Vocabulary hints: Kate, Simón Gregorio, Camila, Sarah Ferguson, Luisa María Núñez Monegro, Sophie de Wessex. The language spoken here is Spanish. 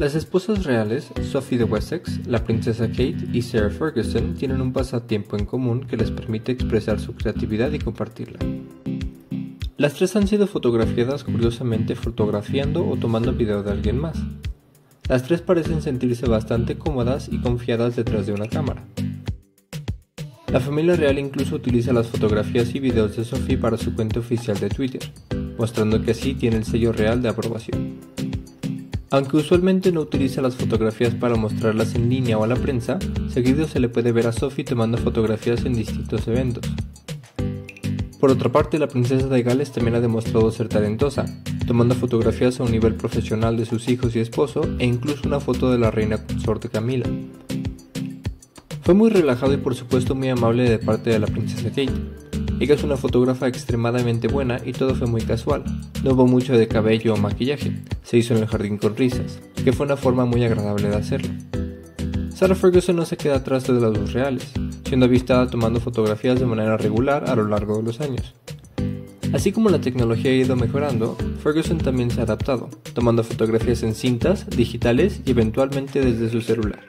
Las esposas reales, Sophie de Wessex, la princesa Kate y Sarah Ferguson tienen un pasatiempo en común que les permite expresar su creatividad y compartirla. Las tres han sido fotografiadas curiosamente fotografiando o tomando video de alguien más. Las tres parecen sentirse bastante cómodas y confiadas detrás de una cámara. La familia real incluso utiliza las fotografías y videos de Sophie para su cuenta oficial de Twitter, mostrando que así tiene el sello real de aprobación. Aunque usualmente no utiliza las fotografías para mostrarlas en línea o a la prensa, seguido se le puede ver a Sophie tomando fotografías en distintos eventos. Por otra parte, la princesa de Gales también ha demostrado ser talentosa, tomando fotografías a un nivel profesional de sus hijos y esposo, e incluso una foto de la reina consorte Camila. Fue muy relajado y por supuesto muy amable de parte de la princesa Kate. Ella es una fotógrafa extremadamente buena y todo fue muy casual, no hubo mucho de cabello o maquillaje, se hizo en el jardín con risas, que fue una forma muy agradable de hacerlo. Sarah Ferguson no se queda atrás de las dos reales, siendo avistada tomando fotografías de manera regular a lo largo de los años. Así como la tecnología ha ido mejorando, Ferguson también se ha adaptado, tomando fotografías en cintas, digitales y eventualmente desde su celular.